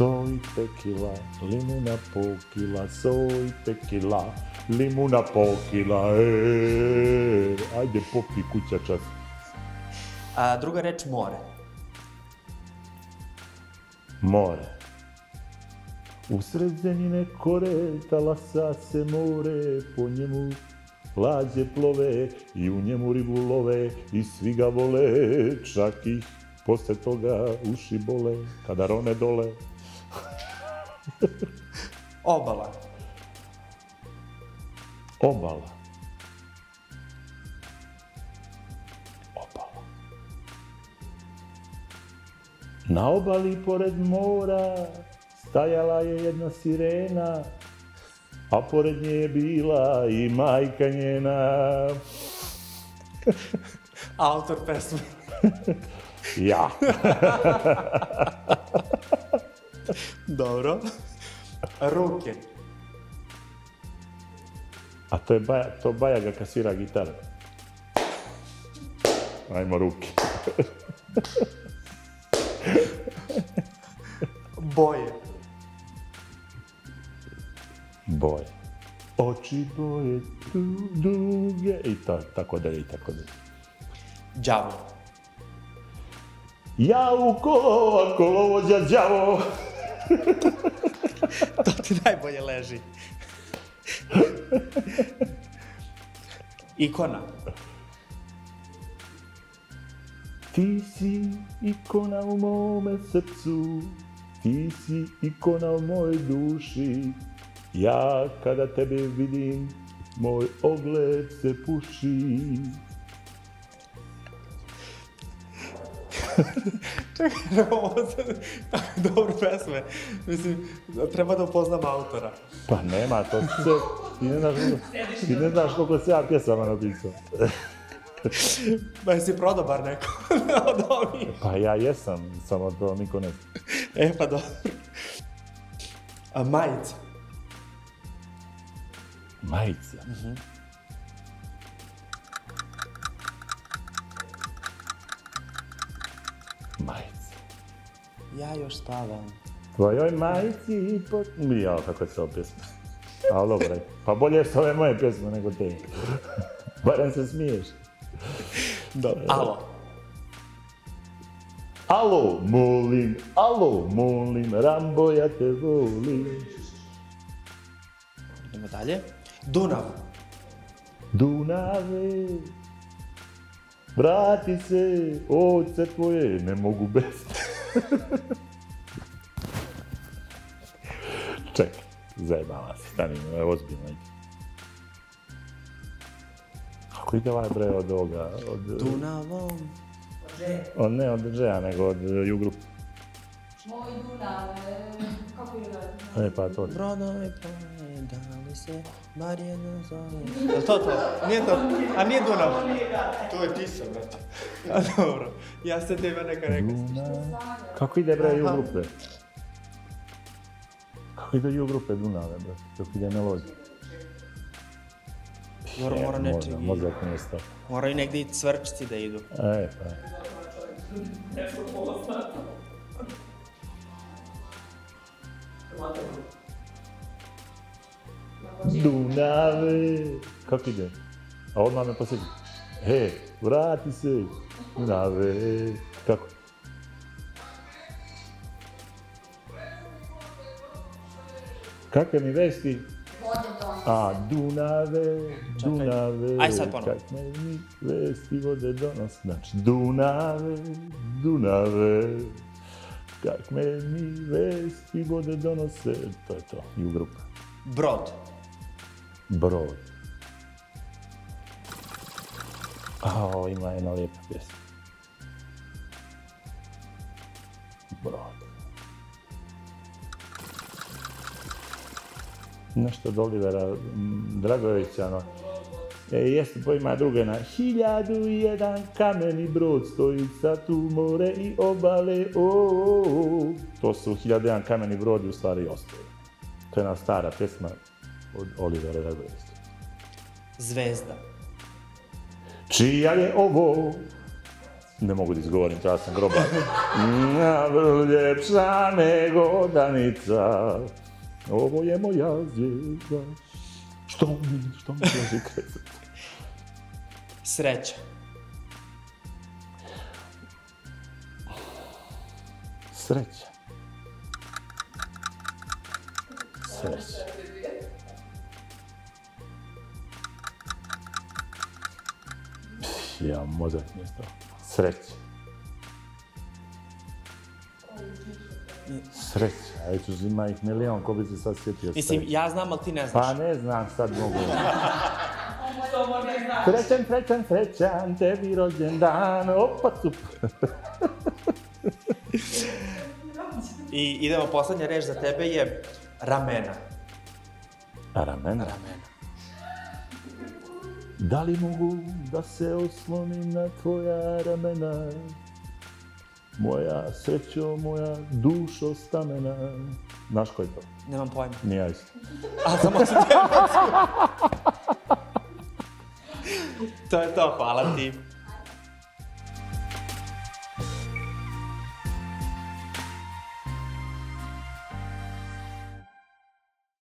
soy tequila, limuna pokila, soy tequila, limuna pokila, ajde popi kuća čas. A druga reč more. More. U sredzenine koretala sad se more, po njemu lađe plove i u njemu ribu love i svi ga vole, čak ih posle toga uši bole kada rone dole. Obala. Obala. Obala. Na obali pored mora stajala je jedna sirena, a pored nje je bila i majka njena. Autor pesme. Ja. Dobro. Ruke. A to Bajaga kad svira gitaru. Ajmo ruke. Boje. Boje. Oči boje tu duge. I tako dalje, i tako dalje. Đavo. Jauko, ako lovođa đavo. To ti najbolje leži. Ikona. Ti si ikona u mome srcu, ti si ikona u mojoj duši. Ja kada tebe vidim, moj ogled se puši. Čekaj, dobro pesme. Mislim, treba da upoznam autora. Pa nema, to se... Ti ne znaš koliko se ja pjesama napisao. Pa jesi prodobar neko od ovih? Pa ja jesam, samo to niko ne zna. E, pa dobro. Majica. Majica? Majica. Ja još spavam. Tvojoj majici i pot... Jao, kako je se ovo pjesma. Ali dobro, pa bolje što ove moje pjesme nego te. Barem se smiješ. Alo. Alo, molim, Rambo, ja te volim. Idemo dalje. Dunav. Dunave. Vrati se, oce tvoje, ne mogu bez te. Čekaj, zajebala se, stani, ozbiljno ide. Kako ide ovaj bre od ovoga? Dunavom. Od Džeja. Ne od Džeja, nego od Jugru. Moj Dunave, kako je? E pa to. Brodovi pogledali se, Marijana zove. Je to to? Nije to? A nije Dunav? To je Tisa, brate. A dobro, ja se tebe neka rekao. Kako ide bre Jugrupe? Kako ide Jugrupe Dunave, brate? Kako ide melodija? Mora nečeg idu. Moraju negdje i cvrčci da idu. E, pa. Nešto poznat. Dunave. Kako ide? A odmah me posjeti. He, vrati se. Dunave. Kako? Kakve mi vesti? A, Dunave, Dunave, kak me mi vesti vode donos. Znači, Dunave, Dunave, kak me mi vesti vode donose. To je to, Jugrupa. Brod. Brod. Ao, ima jedna lijepa pjesma. Brod. Nešto od Olivera Dragovića. Jeste, pojma druga na 1001 kameni brod stoji sad u more i obale. To su 1001 kameni brodi u stvari ostaju. To je jedna stara pjesma od Olivera Dragovića. Zvezda. Čija je ovo? Ne mogu da izgovorim, treba sam grobar. Ljepša nego danica, ovo je moja zvijezda. Što mi može kretati? Sreća. Sreća. Sreća. Ja, mozak mi je stao. Sreća. Sreća, eto, ima ih milijon, ko bi se sad sjetio sreća. Mislim, ja znam, ali ti ne znaš. Pa ne znam, sad mogu. Srećan, srećan, srećan, tebi rođen dan, opa, sup. I idemo, poslednja reč za tebe je ramena. Ramena? Ramena. Da li mogu da se oslonim na tvoja ramena? Moja srećo, moja dušo stamena. Znaš koji to? Nemam pojma. Nije isto. A samo si te emocija. To je to, hvala ti.